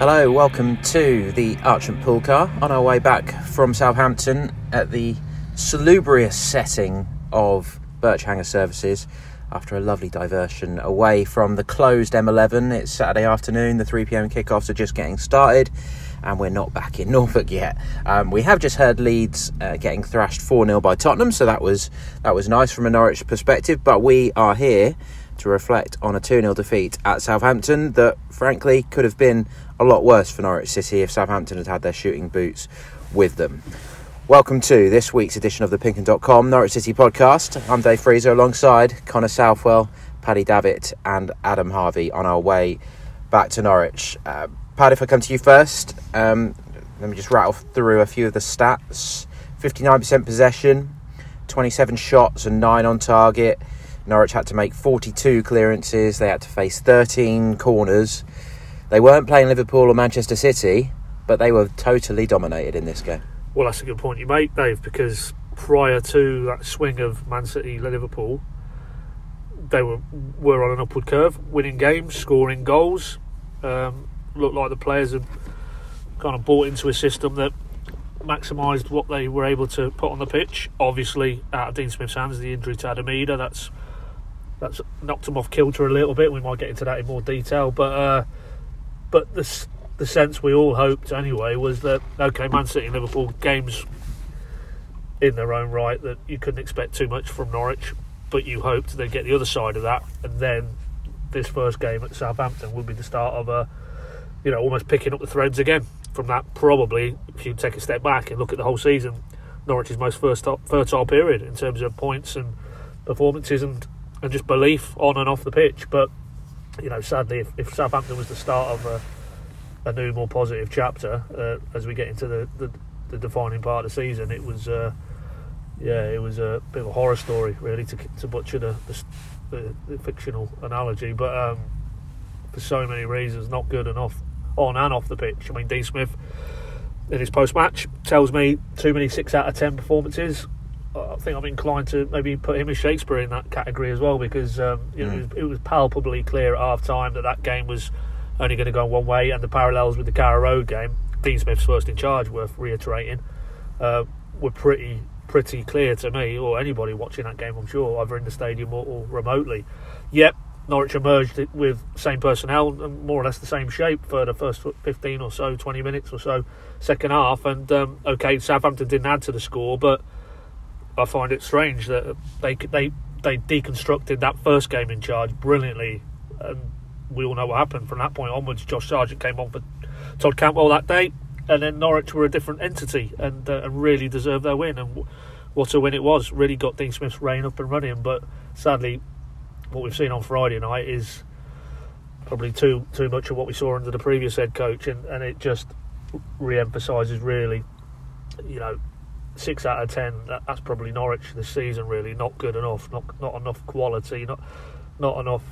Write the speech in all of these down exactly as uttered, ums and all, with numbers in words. Hello, welcome to the Archant Pool Car on our way back from Southampton at the salubrious setting of Birchhanger Services after a lovely diversion away from the closed M eleven. It's Saturday afternoon, the three p m kickoffs are just getting started and we're not back in Norfolk yet. Um, we have just heard Leeds uh, getting thrashed four nil by Tottenham, so that was, that was nice from a Norwich perspective, but we are here to reflect on a two nil defeat at Southampton that frankly could have been a lot worse for Norwich City if Southampton had had their shooting boots with them. Welcome to this week's edition of the Pink Un dot com Norwich City podcast. I'm Dave Freezer alongside Connor Southwell, Paddy Davitt and Adam Harvey on our way back to Norwich. Uh, Paddy, if I come to you first, um, let me just rattle through a few of the stats. fifty-nine percent possession, twenty-seven shots and nine on target. Norwich had to make forty-two clearances, they had to face thirteen corners. They weren't playing Liverpool or Manchester City, but they were totally dominated in this game. Well, that's a good point you make, Dave, because prior to that swing of Man City, Liverpool, they were were on an upward curve, winning games, scoring goals. Um, looked like the players had kind of bought into a system that maximised what they were able to put on the pitch. Obviously, out of Dean Smith's hands, the injury to Adam Idah, that's, that's knocked him off kilter a little bit. We might get into that in more detail, but... Uh, But the, the sense we all hoped anyway was that, OK, Man City and Liverpool, games in their own right that you couldn't expect too much from Norwich, but you hoped they'd get the other side of that, and then this first game at Southampton would be the start of a, you know, almost picking up the threads again from that. Probably, if you take a step back and look at the whole season, Norwich's most first fertile period in terms of points and performances and, and just belief on and off the pitch. But you know, sadly, if, if Southampton was the start of a, a new, more positive chapter uh, as we get into the, the, the defining part of the season, it was, uh, yeah, it was a bit of a horror story, really, to, to butcher the, the, the fictional analogy. But um, for so many reasons, not good enough on and off the pitch. I mean, Dean Smith in his post-match tells me too many six out of ten performances. I think I'm inclined to maybe put him as Shakespeare in that category as well, because um, you know, mm. it, was, it was palpably clear at half time that that game was only going to go one way, and the parallels with the Carrow Road game, Dean Smith's first in charge, worth reiterating, uh, were pretty pretty clear to me, or anybody watching that game, I'm sure, either in the stadium or, or remotely. Yep, Norwich emerged with same personnel and more or less the same shape for the first fifteen or so, twenty minutes or so, second half, and um, OK, Southampton didn't add to the score, but I find it strange that they they they deconstructed that first game in charge brilliantly, and we all know what happened from that point onwards. Josh Sargent came on for Todd Cantwell that day, and then Norwich were a different entity and, uh, and really deserved their win, and what a win it was. Really got Dean Smith's reign up and running, but sadly what we've seen on Friday night is probably too too much of what we saw under the previous head coach, and, and it just re-emphasises really, you know, six out of ten, that's probably Norwich this season, really. Not good enough, not not enough quality, not not enough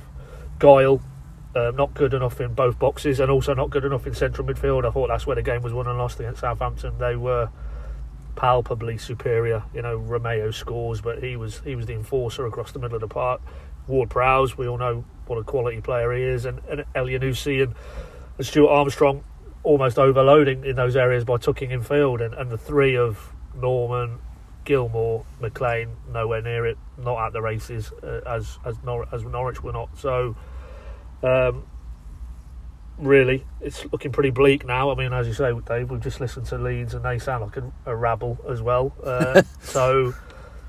guile, uh, not good enough in both boxes, and also not good enough in central midfield. I thought that's where the game was won and lost against Southampton. They were palpably superior. You know, Romeu scores, but he was he was the enforcer across the middle of the park. Ward Prowse, we all know what a quality player he is, and, and Elianusi and, and Stuart Armstrong almost overloading in those areas by tucking in field, and, and the three of Norman, Gilmour, McLean, nowhere near it, not at the races uh, as as, Nor- as Norwich were not. So, um, really, it's looking pretty bleak now. I mean, as you say, Dave, we've just listened to Leeds and they sound like a, a rabble as well. Uh, so,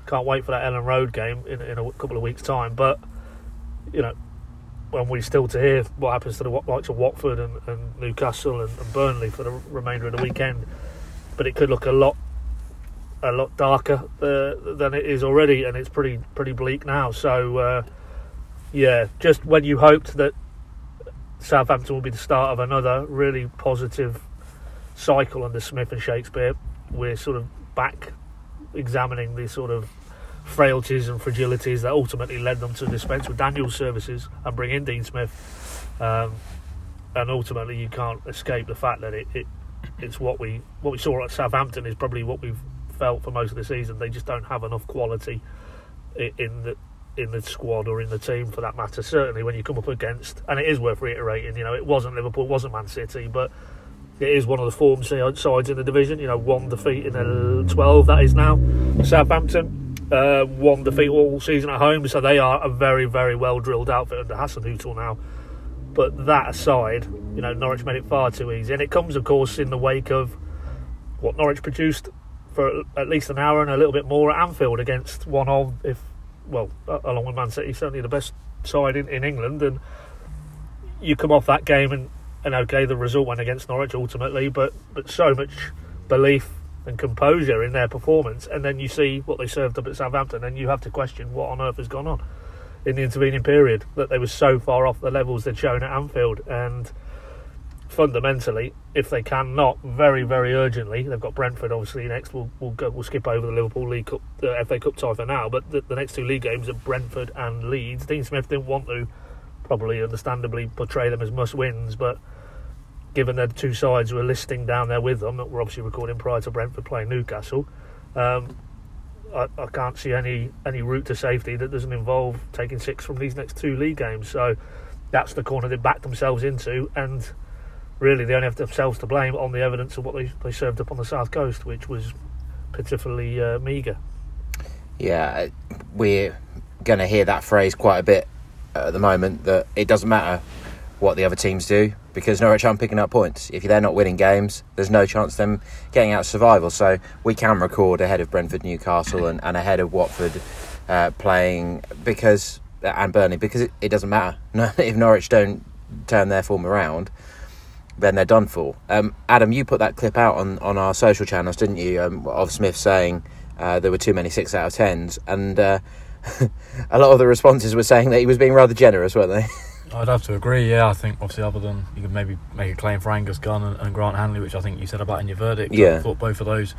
can't wait for that Ellen Road game in, in a couple of weeks' time. But, you know, when we're still to hear what happens to the likes of Watford and, and Newcastle and, and Burnley for the remainder of the weekend. But it could look a lot a lot darker uh, than it is already, and it's pretty pretty bleak now. So uh, yeah, just when you hoped that Southampton would be the start of another really positive cycle under Smith and Shakespeare, we're sort of back examining the sort of frailties and fragilities that ultimately led them to dispense with Daniel's services and bring in Dean Smith, um, and ultimately you can't escape the fact that it, it it's what we what we saw at Southampton is probably what we've felt for most of the season. They just don't have enough quality in the in the squad or in the team for that matter, certainly when you come up against, and it is worth reiterating, you know, it wasn't Liverpool, it wasn't Man City, but it is one of the form sides in the division, you know, one defeat in the twelve, that is now Southampton, uh, one defeat all season at home, so they are a very, very well drilled outfit under Hasenhüttl now. But that aside, you know, Norwich made it far too easy, and it comes of course in the wake of what Norwich produced for at least an hour and a little bit more at Anfield against one of, if well, along with Man City, certainly the best side in, in England. And you come off that game and, and okay, the result went against Norwich ultimately, but, but so much belief and composure in their performance, and then you see what they served up at Southampton, and you have to question what on earth has gone on in the intervening period, that they were so far off the levels they'd shown at Anfield. And fundamentally, if they can not very, very urgently, they've got Brentford obviously next. We'll we'll, go, we'll skip over the Liverpool League Cup, the F A Cup tie for now. But the, the next two league games are Brentford and Leeds. Dean Smith didn't want to, probably understandably, portray them as must wins. But given that the two sides were listing down there with them, that we're obviously recording prior to Brentford playing Newcastle, um, I, I can't see any any route to safety that doesn't involve taking six from these next two league games. So that's the corner they backed themselves into, and really they only have themselves to blame on the evidence of what they, they served up on the South Coast, which was pitifully uh, meagre. Yeah, we're going to hear that phrase quite a bit at the moment, that it doesn't matter what the other teams do because Norwich aren't picking up points. If they're not winning games, there's no chance of them getting out of survival. So we can record ahead of Brentford, Newcastle and, and ahead of Watford uh, playing because and Burnley, because it, it doesn't matter. If Norwich don't turn their form around, then they're done for. Um, Adam, you put that clip out on, on our social channels, didn't you, um, of Smith saying uh, there were too many six out of tens, and uh, a lot of the responses were saying that he was being rather generous, weren't they? I'd have to agree, yeah. I think, obviously, other than you could maybe make a claim for Angus Gunn and, and Grant Hanley, which I think you said about in your verdict. Yeah. I thought both of those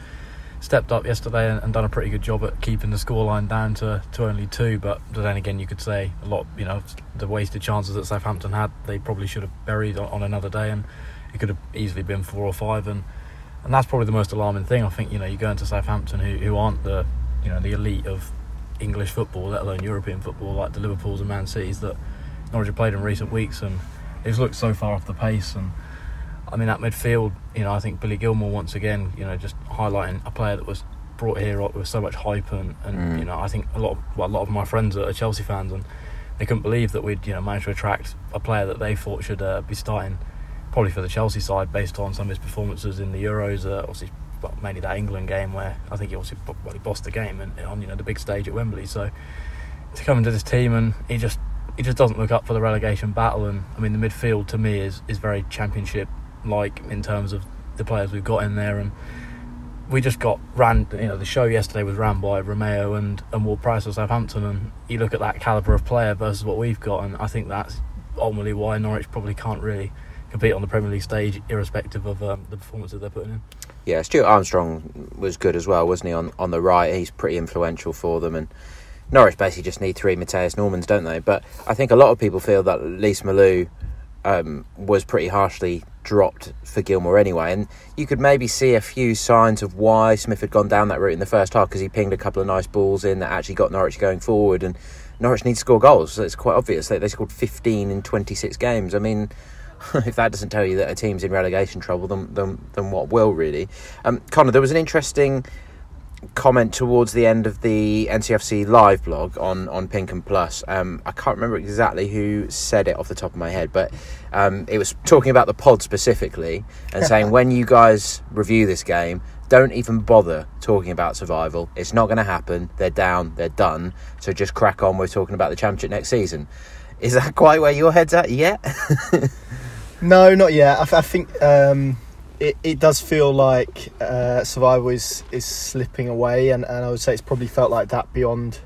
stepped up yesterday and, and done a pretty good job at keeping the scoreline down to, to only two, but then again you could say a lot, you know, the wasted chances that Southampton had, they probably should have buried on, on another day, and it could have easily been four or five, and, and that's probably the most alarming thing. I think, you know, you go into Southampton who, who aren't the, you know, the elite of English football, let alone European football, like the Liverpools and Man Cities that Norwich have played in recent weeks, and they've looked so far off the pace. And I mean, that midfield, you know, I think Billy Gilmour once again, you know, just highlighting a player that was brought here up with so much hype, and, and mm. you know, I think a lot of, well, a lot of my friends are Chelsea fans, and they couldn't believe that we'd, you know, managed to attract a player that they thought should uh, be starting probably for the Chelsea side based on some of his performances in the Euros, uh, obviously, well, mainly that England game where I think he obviously well, he bossed the game and on, you know, the big stage at Wembley. So to come into this team, and he just he just doesn't look up for the relegation battle. And I mean, the midfield to me is is very championship. Like in terms of the players we've got in there, and we just got ran. You know, the show yesterday was ran by Romeu and and Ward Prowse of Southampton, and you look at that calibre of player versus what we've got, and I think that's ultimately why Norwich probably can't really compete on the Premier League stage, irrespective of um, the performances they're putting in. Yeah, Stuart Armstrong was good as well, wasn't he? On on the right, he's pretty influential for them, and Norwich basically just need three Mateus Normanns, don't they? But I think a lot of people feel that Lees-Melou Um, was pretty harshly dropped for Gilmour anyway, and you could maybe see a few signs of why Smith had gone down that route in the first half, because he pinged a couple of nice balls in that actually got Norwich going forward, and Norwich needs to score goals, so it's quite obvious that they scored fifteen in twenty-six games. I mean, if that doesn't tell you that a team's in relegation trouble, then, then, then what will, really? um, Connor, there was an interesting comment towards the end of the N C F C live blog on, on Pink Un Plus. Um, I can't remember exactly who said it off the top of my head, but um, it was talking about the pod specifically and saying, when you guys review this game, don't even bother talking about survival. It's not going to happen. They're down. They're done. So just crack on. We're talking about the championship next season. Is that quite where your head's at yet? No, not yet. I, th- I think... Um... It, it does feel like uh, survival is, is slipping away, and, and I would say it's probably felt like that beyond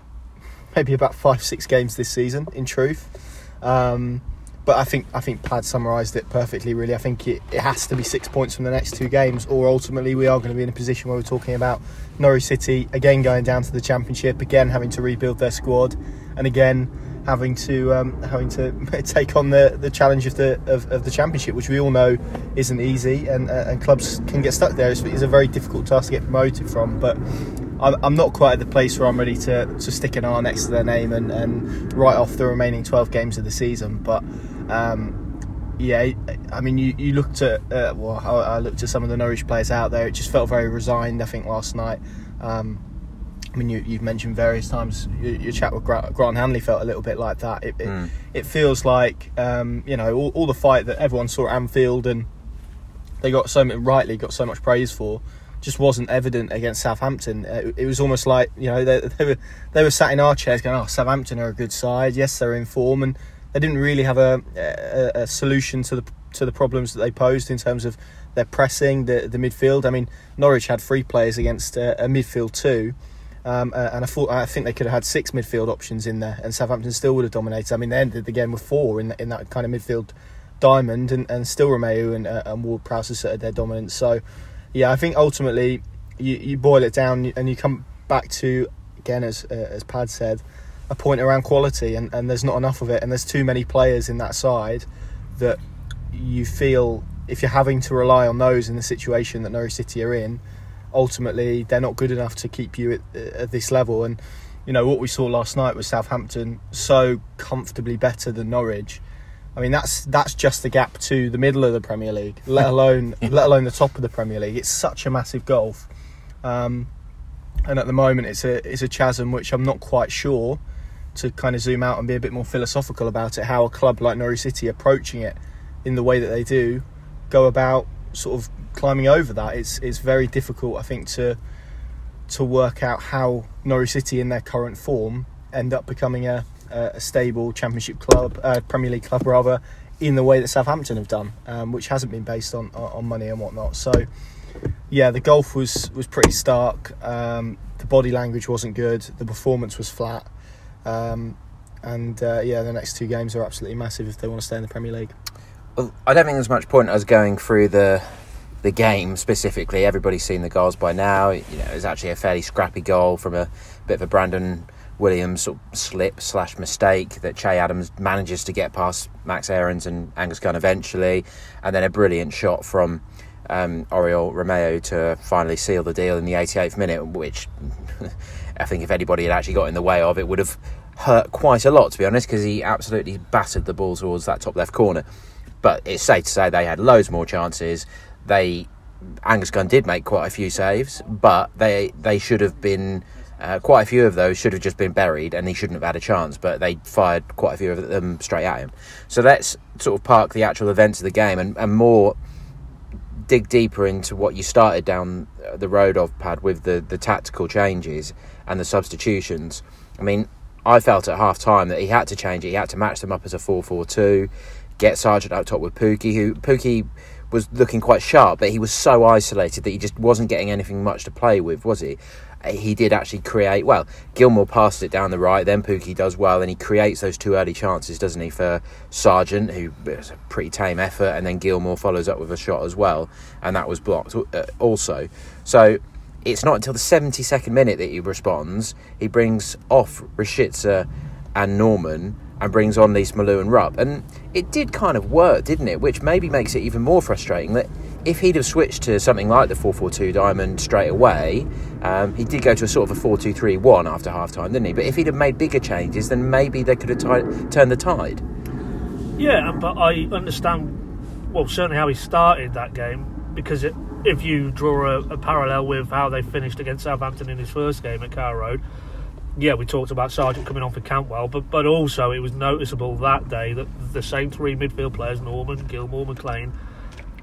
maybe about five, six games this season, in truth. Um, but I think I think Pad summarised it perfectly, really. I think it, it has to be six points from the next two games, or ultimately we are going to be in a position where we're talking about Norwich City again going down to the Championship, again having to rebuild their squad, and again having to um, having to take on the, the challenge of the of, of the Championship, which we all know isn't easy, and uh, and clubs can get stuck there. It's, it's a very difficult task to get promoted from, but I'm not quite at the place where I'm ready to, to stick an R next to their name and, and write off the remaining twelve games of the season. But um, yeah, I mean, you, you looked at uh, well, I, I looked at some of the Norwich players out there. It just felt very resigned, I think, last night. Um, I mean, you, you've mentioned various times your, your chat with Grant, Grant Hanley felt a little bit like that. It it, mm. it feels like um, you know all, all the fight that everyone saw at Anfield and they got so much, rightly got so much praise for, just wasn't evident against Southampton. It, it was almost like you know they, they were they were sat in our chairs going, "Oh, Southampton are a good side. Yes, they're in form," and they didn't really have a, a, a solution to the to the problems that they posed in terms of their pressing, the the midfield. I mean, Norwich had three players against a, a midfield two. Um, and I thought I think they could have had six midfield options in there, and Southampton still would have dominated. I mean, they ended the game with four in in that kind of midfield diamond, and, and still Romeu and, uh, and Ward Prowse asserted their dominance. So, yeah, I think ultimately you, you boil it down and you come back to, again, as uh, as Pad said, a point around quality, and, and there's not enough of it, and there's too many players in that side that you feel if you're having to rely on those in the situation that Norwich City are in, ultimately they're not good enough to keep you at, at this level. And you know what we saw last night was Southampton so comfortably better than Norwich. I mean, that's that's just the gap to the middle of the Premier League, let alone let alone the top of the Premier League. It's such a massive gulf, um, and at the moment it's a it's a chasm which I'm not quite sure, to kind of zoom out and be a bit more philosophical about it, how a club like Norwich City approaching it in the way that they do go about sort of climbing over that. It's it's very difficult, I think, to to work out how Norwich City in their current form end up becoming a, a stable Championship club, uh, Premier League club rather, in the way that Southampton have done, um, which hasn't been based on on money and whatnot. So yeah, the gulf was was pretty stark. Um, the body language wasn't good. The performance was flat. Um, and uh, yeah, the next two games are absolutely massive if they want to stay in the Premier League. Well, I don't think there's much point us going through the the game specifically. Everybody's seen the goals by now. You know, it was actually a fairly scrappy goal from a bit of a Brandon Williams sort of slip slash mistake that Che Adams manages to get past Max Ahrens and Angus Gunn eventually, and then a brilliant shot from um, Oriol Romeu to finally seal the deal in the eighty-eighth minute, which I think if anybody had actually got in the way of, it would have hurt quite a lot, to be honest, because he absolutely battered the ball towards that top left corner. But it's safe to say they had loads more chances. They, Angus Gunn did make quite a few saves, but they they should have been, uh, quite a few of those should have just been buried and he shouldn't have had a chance, but they fired quite a few of them straight at him. So let's sort of park the actual events of the game and, and more dig deeper into what you started down the road of, Pad, with the, the tactical changes and the substitutions. I mean, I felt at half-time that he had to change it. He had to match them up as a four four two. Get Sargent up top with Pukki, who Pukki was looking quite sharp, but he was so isolated that he just wasn't getting anything much to play with, was he? He did actually create, well, Gilmour passed it down the right, then Pukki does well, and he creates those two early chances, doesn't he, for Sargent, who was a pretty tame effort, and then Gilmour follows up with a shot as well, and that was blocked also. So it's not until the seventy-second minute that he responds. He brings off Rashica and Norman, and brings on Lees-Melou and Rupp. And it did kind of work, didn't it? Which maybe makes it even more frustrating that if he'd have switched to something like the four four two diamond straight away, um, he did go to a sort of a four two three one after half-time, didn't he? But if he'd have made bigger changes, then maybe they could have t- turned the tide. Yeah, but I understand, well, certainly how he started that game, because it, if you draw a, a parallel with how they finished against Southampton in his first game at Carrow Road, yeah, we talked about Sargent coming on for Cantwell, but, but also it was noticeable that day that the same three midfield players, Norman, Gilmour, McLean,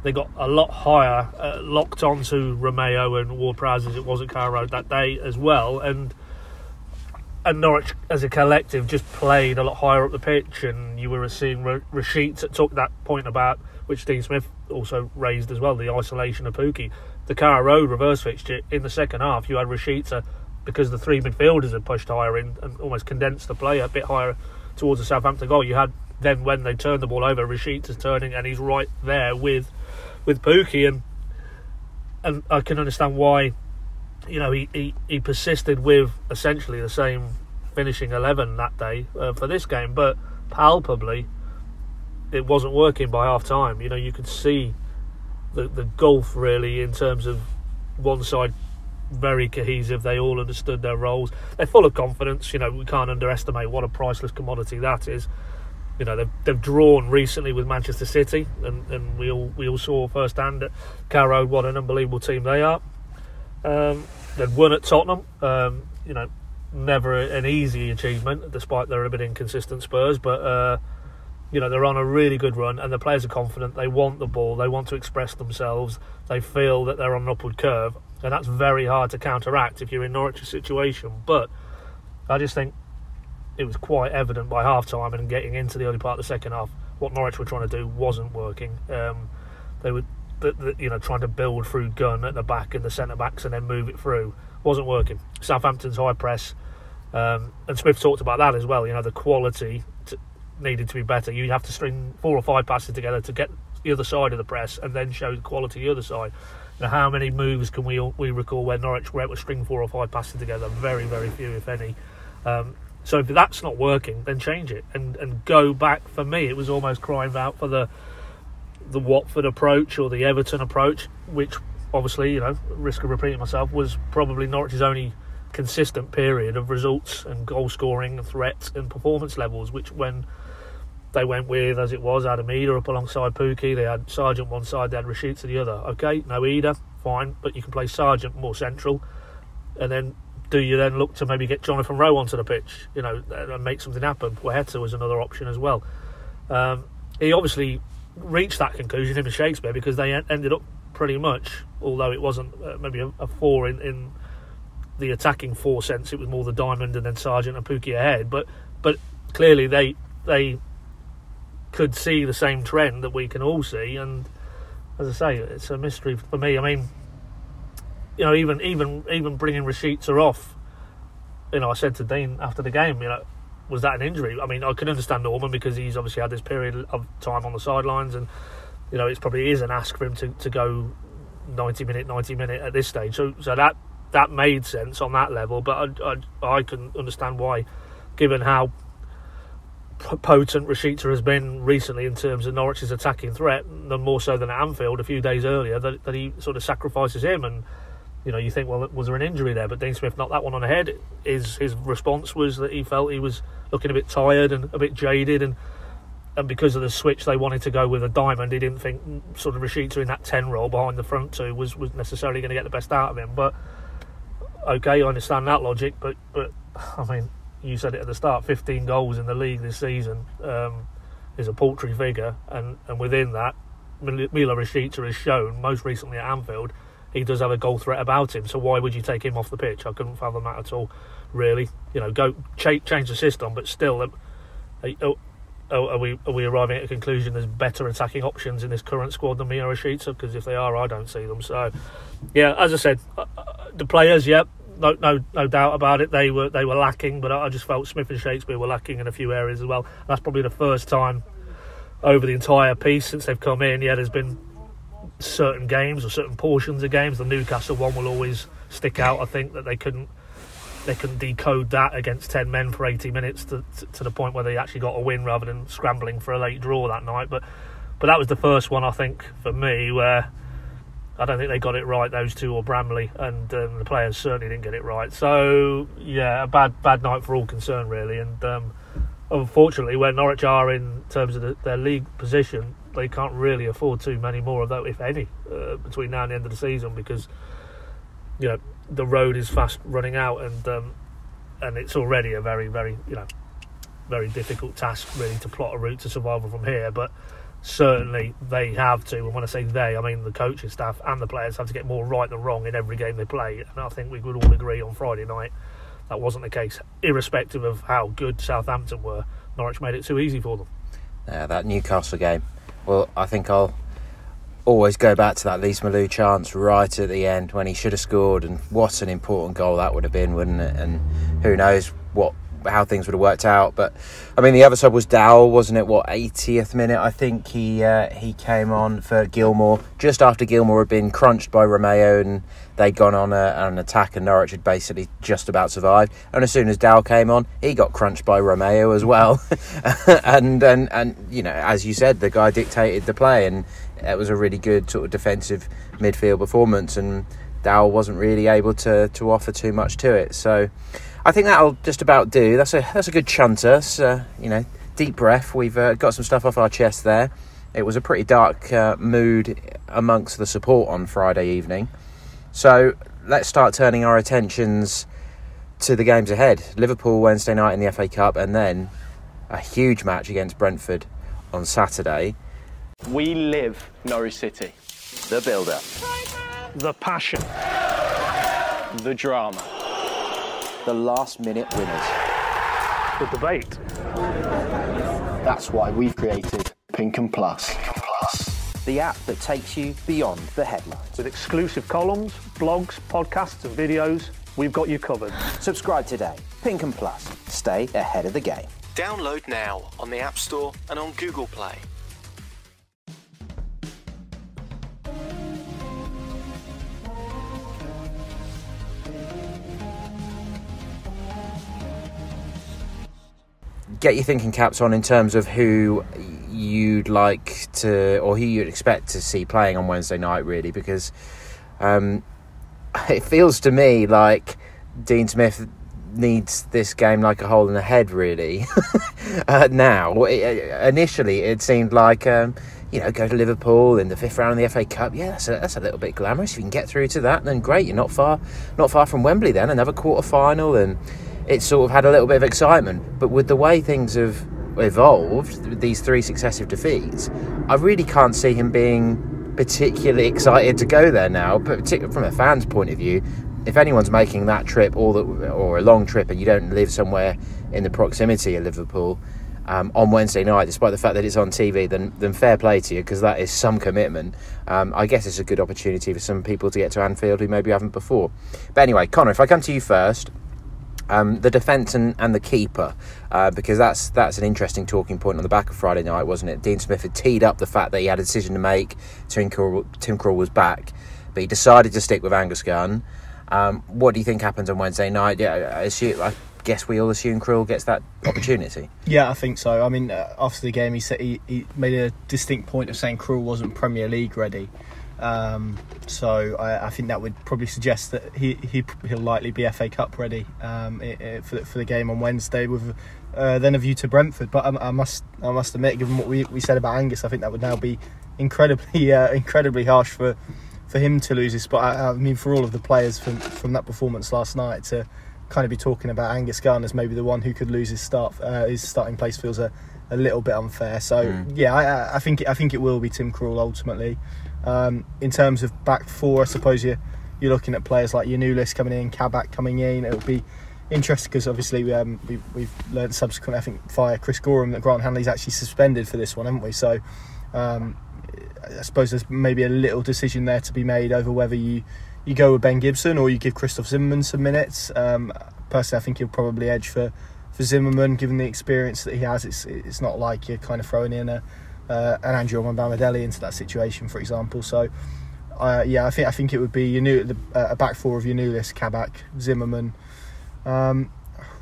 they got a lot higher, uh, locked on to Romeu and Ward Prowse as it was at Carrow Road that day as well. And and Norwich as a collective just played a lot higher up the pitch, and you were seeing Rashica that took that point about, which Dean Smith also raised as well, the isolation of Pukki. The Carrow Road reverse fixture, in the second half, you had Rashica, because the three midfielders had pushed higher in and almost condensed the play a bit higher towards the Southampton goal. You had then, when they turned the ball over, Rashica's turning and he's right there with with Pukki, and and I can understand why, you know, he, he, he persisted with essentially the same finishing eleven that day uh, for this game, but palpably it wasn't working by half time. You know, you could see the the gulf really in terms of one side very cohesive. They all understood their roles. They're full of confidence. You know, we can't underestimate what a priceless commodity that is. You know, they've, they've drawn recently with Manchester City, and, and we all we all saw firsthand at Carrow Road what an unbelievable team they are. Um, they've won at Tottenham. Um, you know, never an easy achievement, despite they're a bit inconsistent, Spurs. But uh, you know, they're on a really good run, and the players are confident. They want the ball. They want to express themselves. They feel that they're on an upward curve, and that's very hard to counteract if you're in Norwich's situation. But I just think it was quite evident by half-time and getting into the early part of the second half what Norwich were trying to do wasn't working. Um, they were, the, the, you know, trying to build through Gunn at the back and the centre-backs and then move it through. Wasn't working. Southampton's high press, um, and Smith talked about that as well, you know, the quality to, needed to be better. You'd have to string four or five passes together to get the other side of the press and then show the quality of the other side. You know, how many moves can we we recall where Norwich were able to string four or five passes together? Very, very few, if any. Um, So if that's not working, then change it and, and go back. For me, it was almost crying out for the the Watford approach or the Everton approach, which obviously, you know, risk of repeating myself, was probably Norwich's only consistent period of results and goal scoring and threat and performance levels, which when they went with, as it was, Adam Idah up alongside Pukki, they had Sargent one side, they had Rashica the other. Okay, no Idah, fine, but you can play Sargent more central, and then do you then look to maybe get Jonathan Rowe onto the pitch, you know, and make something happen? Waheta was another option as well. Um, he obviously reached that conclusion, him and Shakespeare, because they ended up pretty much, although it wasn't uh, maybe a, a four in, in the attacking four sense, it was more the diamond and then Sargent and Pukki ahead. But but clearly they they could see the same trend that we can all see. And as I say, it's a mystery for me. I mean, you know, even even even bringing Rashica off, you know, I said to Dean after the game, you know, was that an injury? I mean, I can understand Norman because he's obviously had this period of time on the sidelines, and you know, it probably is an ask for him to, to go ninety minute, ninety minute at this stage. So so that that made sense on that level, but I I, I couldn't understand why, given how potent Rashica has been recently in terms of Norwich's attacking threat, and more so than at Anfield a few days earlier, that that he sort of sacrifices him. And you know, you think, well, was there an injury there? But Dean Smith knocked that one on the head. His his response was that he felt he was looking a bit tired and a bit jaded, and and because of the switch they wanted to go with a diamond, he didn't think sort of Rashica in that ten role behind the front two was, was necessarily going to get the best out of him. But okay, I understand that logic, but but I mean, you said it at the start, fifteen goals in the league this season um, is a paltry figure, and, and within that, Mila Rashica has shown, most recently at Anfield, he does have a goal threat about him. So why would you take him off the pitch? I couldn't fathom that at all, really. You know, go ch- change the system, but still, um, are, are we are we arriving at a conclusion there's better attacking options in this current squad than Mila Rashica? Because if they are, I don't see them. So, yeah, as I said, the players, yeah, no, no, no doubt about it. They were they were lacking, but I just felt Smith and Shakespeare were lacking in a few areas as well. That's probably the first time over the entire piece since they've come in. Yeah, there's been certain games or certain portions of games, the Newcastle one will always stick out. I think that they couldn't they couldn't decode that against ten men for eighty minutes to, to, to the point where they actually got a win rather than scrambling for a late draw that night. But but that was the first one, I think, for me, where I don't think they got it right, those two or Bramley, and um, the players certainly didn't get it right. So yeah, a bad bad night for all concerned, really. And um, unfortunately, where Norwich are in terms of the, their league position, they can't really afford too many more of that, if any, uh, between now and the end of the season, because you know the road is fast running out, and um, and it's already a very, very, you know, very difficult task really to plot a route to survival from here. But certainly they have to, and when I say they, I mean the coaching staff and the players have to get more right than wrong in every game they play. And I think we would all agree on Friday night that wasn't the case. Irrespective of how good Southampton were, Norwich made it too easy for them. Yeah, that Newcastle game. Well, I think I'll always go back to that Lees-Melou chance right at the end when he should have scored, and what an important goal that would have been, wouldn't it? And who knows what how things would have worked out. But, I mean, the other sub was Dow, wasn't it? What, eightieth minute? I think he uh, he came on for Gilmour, just after Gilmour had been crunched by Romeu, and they'd gone on a, an attack, and Norwich had basically just about survived. And as soon as Dow came on, he got crunched by Romeu as well. and, and, and, you know, as you said, the guy dictated the play, and it was a really good sort of defensive midfield performance. And Dow wasn't really able to to offer too much to it. So I think that'll just about do. That's a that's a good chunter. So, you know, deep breath. We've uh, got some stuff off our chest there. It was a pretty dark uh, mood amongst the support on Friday evening. So let's start turning our attentions to the games ahead. Liverpool Wednesday night in the F A Cup, and then a huge match against Brentford on Saturday. We live Norwich City. The build-up. The passion. The drama. The last-minute winners. The debate. That's why we've created Pink Un Plus. Pink Un Plus. The app that takes you beyond the headlines. With exclusive columns, blogs, podcasts and videos, we've got you covered. Subscribe today. Pink Un Plus. Stay ahead of the game. Download now on the App Store and on Google Play. Get your thinking caps on in terms of who you'd like to, or who you'd expect to see playing on Wednesday night, really, because um, it feels to me like Dean Smith needs this game like a hole in the head, really. uh, now, it, initially, it seemed like, um, you know, go to Liverpool in the fifth round of the F A Cup. Yeah, that's a, that's a little bit glamorous. If you can get through to that, then great. You're not far, not far from Wembley then, another quarter-final, and it sort of had a little bit of excitement. But with the way things have evolved, with these three successive defeats, I really can't see him being particularly excited to go there now. But particularly from a fan's point of view, if anyone's making that trip or, the, or a long trip and you don't live somewhere in the proximity of Liverpool um, on Wednesday night, despite the fact that it's on T V, then, then fair play to you, because that is some commitment. Um, I guess it's a good opportunity for some people to get to Anfield who maybe haven't before. But anyway, Connor, if I come to you first... Um, the defence and, and the keeper, uh, because that's that's an interesting talking point on the back of Friday night, wasn't it? Dean Smith had teed up the fact that he had a decision to make. Tim Krull, Tim Krull was back, but he decided to stick with Angus Gunn. Um, what do you think happens on Wednesday night? Yeah, I, assume, I guess we all assume Krull gets that opportunity. Yeah, I think so. I mean, uh, after the game, he said he, he made a distinct point of saying Krull wasn't Premier League ready. Um, so I, I think that would probably suggest that he, he he'll likely be F A Cup ready um, it, it, for for the game on Wednesday, with uh, then a view to Brentford. But I, I must I must admit, given what we, we said about Angus, I think that would now be incredibly uh, incredibly harsh for for him to lose his spot. I, I mean, for all of the players from from that performance last night to kind of be talking about Angus Gunn as maybe the one who could lose his start uh, his starting place feels a, a little bit unfair. So mm. yeah, I, I think it, I think it will be Tim Krull ultimately. Um, in terms of back four, I suppose you're, you're looking at players like Yanulis coming in, Kabak coming in. It'll be interesting because obviously we, um, we, we've learned subsequently, I think, via Chris Gorham that Grant Hanley's actually suspended for this one, haven't we? So um, I suppose there's maybe a little decision there to be made over whether you, you go with Ben Gibson or you give Christoph Zimmerman some minutes. Um, personally, I think he'll probably edge for, for Zimmerman, given the experience that he has. It's, it's not like you're kind of throwing in a... Uh, and Andrew Mbamidele into that situation, for example. So, uh, yeah, I think I think it would be you knew the, uh, a back four of Yanulis, Kabak, Zimmerman, um,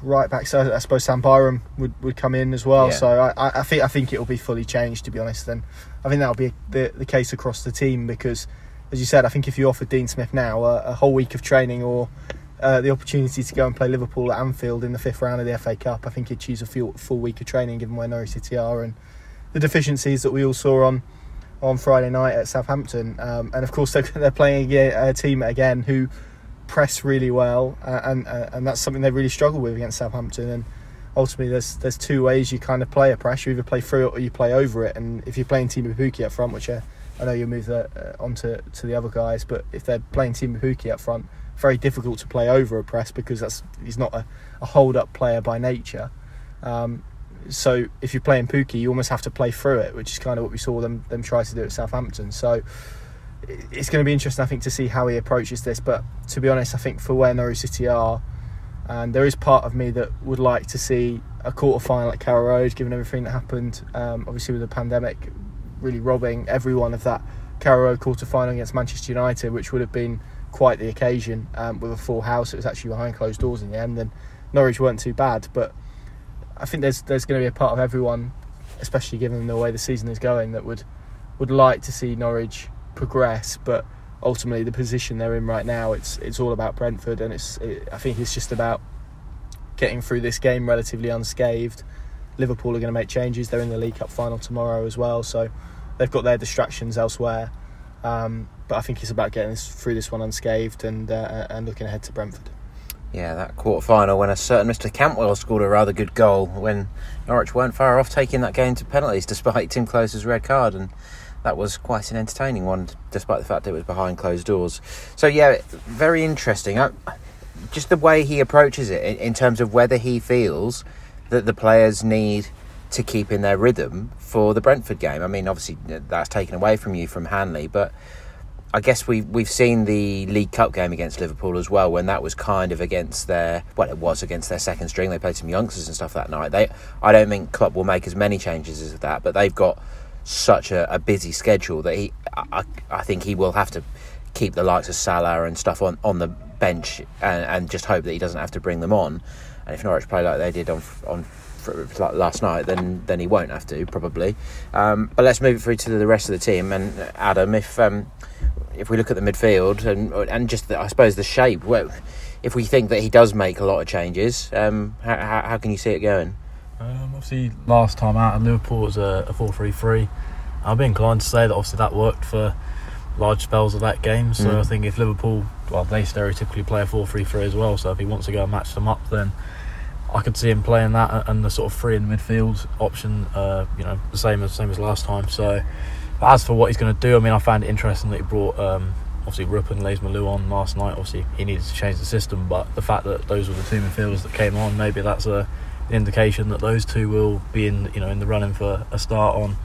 right back. So I suppose Sam Byram would, would come in as well. Yeah. So I, I think I think it will be fully changed, to be honest. Then I think that'll be the the case across the team because, as you said, I think if you offered Dean Smith now a, a whole week of training or uh, the opportunity to go and play Liverpool at Anfield in the fifth round of the F A Cup, I think he'd choose a full full week of training given where Norwich City are and the deficiencies that we all saw on on Friday night at Southampton. Um, and of course they're, they're playing a, a team again who press really well uh, and uh, and that's something they really struggle with against Southampton. And ultimately there's there's two ways you kind of play a press. You either play through it or you play over it, and if you're playing Teemu Pukki up front, which I, I know you'll move that uh, on to, to the other guys, but if they're playing Teemu Pukki up front, very difficult to play over a press because that's he's not a, a hold up player by nature. Um, So if you're playing Pukki, you almost have to play through it, which is kind of what we saw them them try to do at Southampton. So it's going to be interesting, I think, to see how he approaches this. But to be honest, I think for where Norwich City are, and there is part of me that would like to see a quarter final at Carrow Road, given everything that happened, um, obviously with the pandemic really robbing everyone of that Carrow Road quarter final against Manchester United, which would have been quite the occasion um, with a full house. It was actually behind closed doors in the end, and Norwich weren't too bad, but I think there's there's going to be a part of everyone, especially given the way the season is going, that would would like to see Norwich progress, but ultimately the position they're in right now, it's it's all about Brentford, and it's it, I think it's just about getting through this game relatively unscathed. Liverpool are going to make changes. They're in the League Cup final tomorrow as well, so they've got their distractions elsewhere. Um, but I think it's about getting this, through this one unscathed and uh, and looking ahead to Brentford. Yeah, that quarter-final when a certain Mister Campwell scored a rather good goal when Norwich weren't far off taking that game to penalties despite Tim Close's red card, and that was quite an entertaining one despite the fact it was behind closed doors. So, yeah, very interesting. I, just the way he approaches it in, in terms of whether he feels that the players need to keep in their rhythm for the Brentford game. I mean, obviously, that's taken away from you from Hanley, but I guess we've, we've seen the League Cup game against Liverpool as well, when that was kind of against their... Well, it was against their second string. They played some youngsters and stuff that night. They, I don't think Klopp will make as many changes as that, but they've got such a, a busy schedule that he, I, I think he will have to keep the likes of Salah and stuff on, on the bench and, and just hope that he doesn't have to bring them on. And if Norwich play like they did on... on last night, then then he won't have to, probably. Um, but let's move it through to the rest of the team. And Adam, if um, if we look at the midfield and and just the, I suppose the shape, well, if we think that he does make a lot of changes, um, how, how, how can you see it going? Um, obviously, last time out in Liverpool was a, a four three three. I'd be inclined to say that obviously that worked for large spells of that game. So mm. I think if Liverpool, well, they stereotypically play a four three three as well. So if he wants to go and match them up, then I could see him playing that, and the sort of three in the midfield option, uh, you know, the same as same as last time. So, but as for what he's going to do, I mean, I found it interesting that he brought um, obviously Rupp and Lees-Melou on last night. Obviously, he needed to change the system, but the fact that those were the two midfielders that came on, maybe that's a an indication that those two will be in, you know, in the running for a start on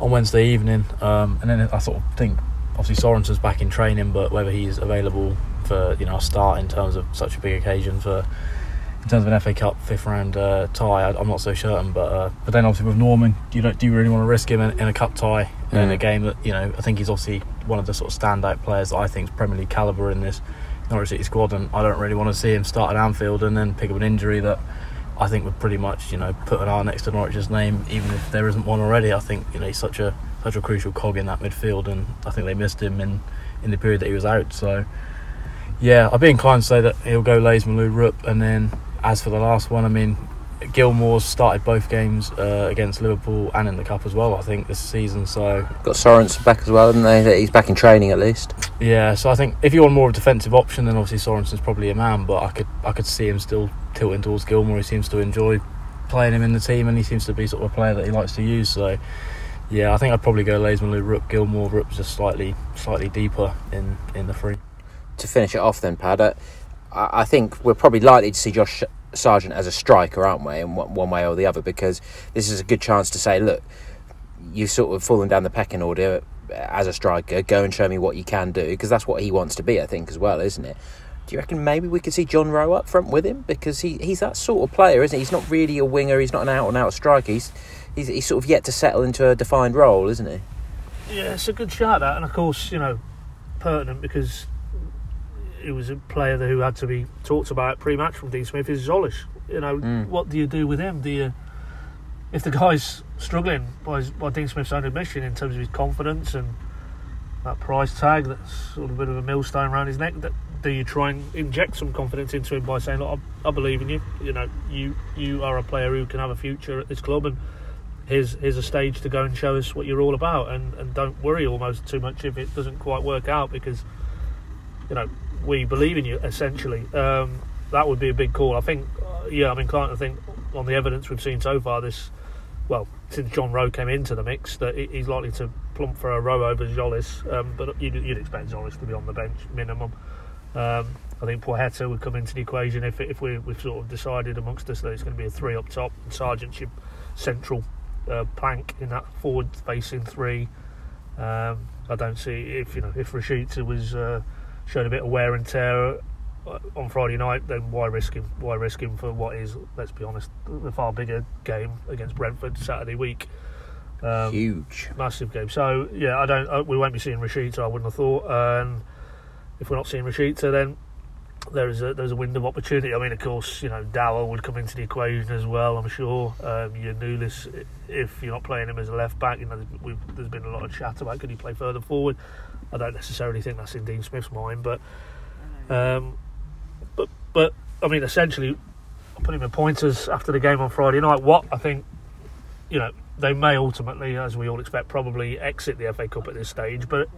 on Wednesday evening. Um, and then I sort of think, obviously, Sorensen's back in training, but whether he's available for, you know, a start in terms of such a big occasion for. In terms of an F A Cup fifth round uh, tie, I'm not so certain. But uh, but then obviously with Norman, you don't do you really want to risk him in, in a cup tie mm. in a game that, you know, I think he's obviously one of the sort of standout players that I think is Premier League calibre in this Norwich City squad, and I don't really want to see him start at Anfield and then pick up an injury that I think would pretty much, you know, put an R next to Norwich's name, even if there isn't one already. I think, you know, he's such a such a crucial cog in that midfield, and I think they missed him in in the period that he was out. So yeah, I'd be inclined to say that he'll go Lees-Melou, Rupp, and then. As for the last one, I mean, Gilmour's started both games uh, against Liverpool and in the Cup as well, I think, this season. So got Sorensen back as well, haven't they? He's back in training at least. Yeah, so I think if you want more of a defensive option, then obviously Sorensen's probably a man, but I could I could see him still tilting towards Gilmour. He seems to enjoy playing him in the team, and he seems to be sort of a player that he likes to use. So, yeah, I think I'd probably go Lees-Melou, Rupp, Gilmour. Rupp's just slightly slightly deeper in, in the three. To finish it off then, Paddy, I think we're probably likely to see Josh Sargent as a striker, aren't we, in one way or the other, because this is a good chance to say, look, you've sort of fallen down the pecking order as a striker, go and show me what you can do, because that's what he wants to be, I think, as well, isn't it? Do you reckon maybe we could see John Rowe up front with him? Because he, he's that sort of player, isn't he? He's not really a winger, he's not an out-and-out striker, he's, he's, he's sort of yet to settle into a defined role, isn't he? Yeah, it's a good shout, that, and of course, you know, pertinent, because... It was a player who had to be talked about pre-match from Dean Smith is Tzolis. You know, mm. what do you do with him? Do you, if the guy's struggling by, his, by Dean Smith's own admission in terms of his confidence and that price tag that's sort of a bit of a millstone around his neck, that, do you try and inject some confidence into him by saying, "Look, I, I believe in you. You know, you you are a player who can have a future at this club, and here's here's a stage to go and show us what you're all about, and and don't worry almost too much if it doesn't quite work out, because you know." We believe in you, essentially. Um, that would be a big call. I think, uh, yeah, I'm inclined to think on the evidence we've seen so far, this, well, since John Rowe came into the mix, that he's likely to plump for a row over Tzolis, um, but you'd, you'd expect Tzolis to be on the bench, minimum. Um, I think Poeta would come into the equation if if we, we've sort of decided amongst us that it's going to be a three up top, and Sargent's your central uh, plank in that forward-facing three. Um, I don't see if, you know, if Rashica was... Uh, showed a bit of wear and tear on Friday night, then why risk him? Why risk him for what is, let's be honest, the far bigger game against Brentford Saturday week? Um, Huge, massive game. So yeah, I don't. We won't be seeing Rashica, I wouldn't have thought. And if we're not seeing Rashica, then there is a there's a window of opportunity. I mean, of course, you know, Dowell would come into the equation as well, I'm sure. Um, you knew this, if you're not playing him as a left back, you know, there's, we've, there's been a lot of chat about could he play further forward. I don't necessarily think that's in Dean Smith's mind, but um, but but I mean, essentially, I put him in pointers after the game on Friday night. What I think, you know, they may ultimately, as we all expect, probably exit the F A Cup at this stage, but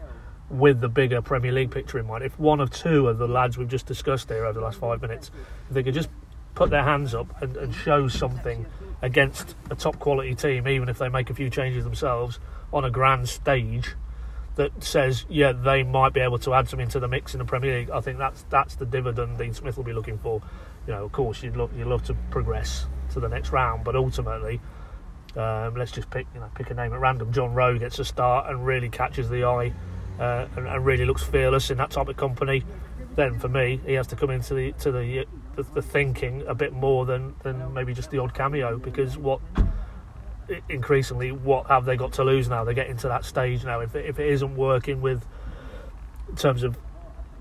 with the bigger Premier League picture in mind. If one or two of the lads we've just discussed here over the last five minutes, if they could just put their hands up and, and show something against a top quality team, even if they make a few changes themselves, on a grand stage that says, yeah, they might be able to add something to the mix in the Premier League, I think that's that's the dividend Dean Smith will be looking for. You know, of course, you'd love, you'd love to progress to the next round, but ultimately, um, let's just pick, you know, pick a name at random. John Rowe gets a start and really catches the eye. Uh, and, and really looks fearless in that type of company, then for me he has to come into the to the the, the thinking a bit more than, than maybe just the odd cameo, because what increasingly what have they got to lose now? They're getting to that stage now. If it, if it isn't working with in terms of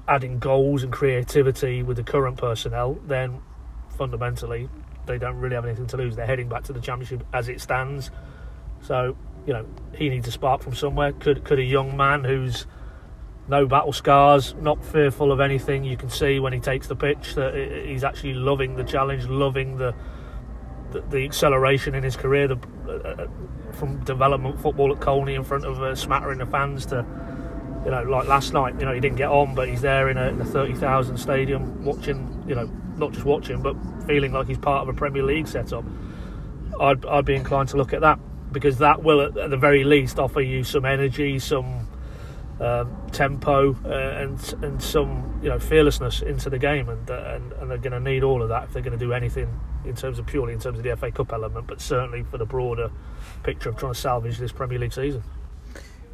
adding goals and creativity with the current personnel, then fundamentally they don't really have anything to lose. They're heading back to the Championship as it stands, so you know, he needs a spark from somewhere. Could could a young man who's no battle scars, not fearful of anything, you can see when he takes the pitch that he's actually loving the challenge, loving the the, the acceleration in his career, the, uh, from development football at Colney in front of a smattering of fans to, you know, like last night, you know, he didn't get on, but he's there in a, a thirty thousand stadium watching, you know, not just watching, but feeling like he's part of a Premier League setup. I'd I'd be inclined to look at that, because that will, at the very least, offer you some energy, some um, tempo, uh, and and some, you know, fearlessness into the game, and uh, and, and they're going to need all of that if they're going to do anything in terms of purely in terms of the F A Cup element, but certainly for the broader picture of trying to salvage this Premier League season.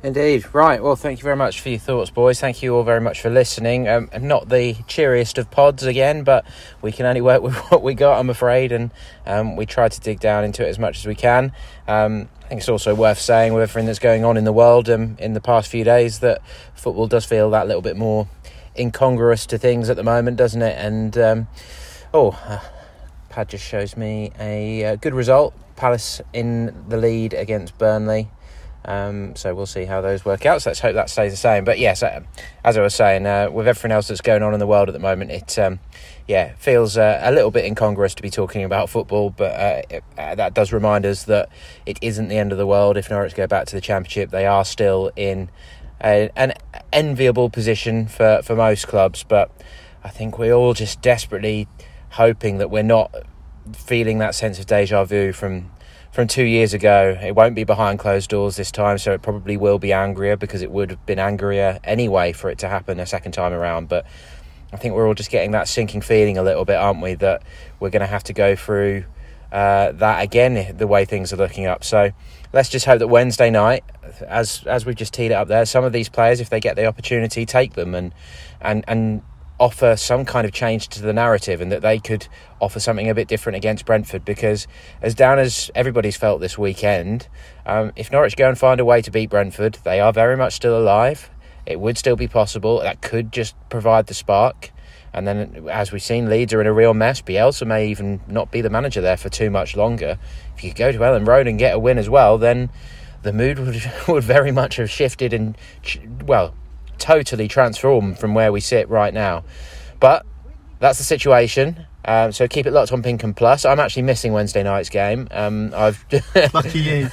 Indeed. Right, well, thank you very much for your thoughts, boys. Thank you all very much for listening. Um, not the cheeriest of pods again, but we can only work with what we got, I'm afraid, and um, we try to dig down into it as much as we can. Um, I think it's also worth saying, with everything that's going on in the world um, in the past few days, that football does feel that little bit more incongruous to things at the moment, doesn't it? And, um, oh, uh, Pad just shows me a uh, good result. Palace in the lead against Burnley. Um, so we'll see how those work out. So let's hope that stays the same. But yes, uh, as I was saying, uh, with everything else that's going on in the world at the moment, it um, yeah feels uh, a little bit incongruous to be talking about football. But uh, it, uh, that does remind us that it isn't the end of the world. If Norwich go back to the Championship, they are still in a, an enviable position for, for most clubs. But I think we're all just desperately hoping that we're not feeling that sense of deja vu from. From two years ago. It won't be behind closed doors this time, so it probably will be angrier, because it would have been angrier anyway for it to happen a second time around. But I think we're all just getting that sinking feeling a little bit, aren't we, that we're going to have to go through uh, that again, the way things are looking up. So let's just hope that Wednesday night, as as we've just teed it up there, some of these players, if they get the opportunity, take them and and and offer some kind of change to the narrative, and that they could offer something a bit different against Brentford, because as down as everybody's felt this weekend, um, if Norwich go and find a way to beat Brentford, they are very much still alive. It would still be possible. That could just provide the spark. And then, as we've seen, Leeds are in a real mess. Bielsa may even not be the manager there for too much longer. If you go to Elland Road and get a win as well, then the mood would, would very much have shifted and, well, totally transformed from where we sit right now. But that's the situation. Um, so keep it locked on Pink Un Plus. I'm actually missing Wednesday night's game. Um, I've lucky you.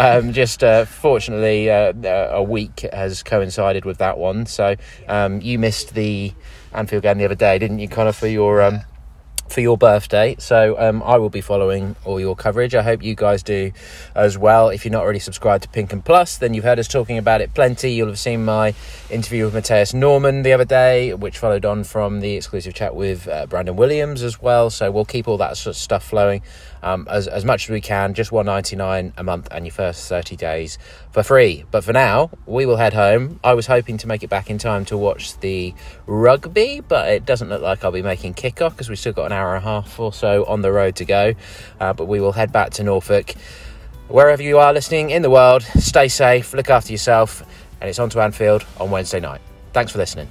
um, just uh, fortunately, uh, a week has coincided with that one. So um, you missed the Anfield game the other day, didn't you, Connor, for your um, for your birthday? So um, I will be following all your coverage. I hope you guys do as well. If you're not already subscribed to Pink Un Plus, then you've heard us talking about it plenty. You'll have seen my interview with Mateus Normann the other day, which followed on from the exclusive chat with uh, Brandon Williams as well. So we'll keep all that sort of stuff flowing um, as, as much as we can. Just one pound ninety-nine a month, and your first thirty days for free. But for now, we will head home. I was hoping to make it back in time to watch the rugby, but it doesn't look like I'll be making kick-off, because we've still got an hour and a half or so on the road to go. Uh, but we will head back to Norfolk. Wherever you are listening in the world, stay safe, look after yourself, and it's on to Anfield on Wednesday night. Thanks for listening.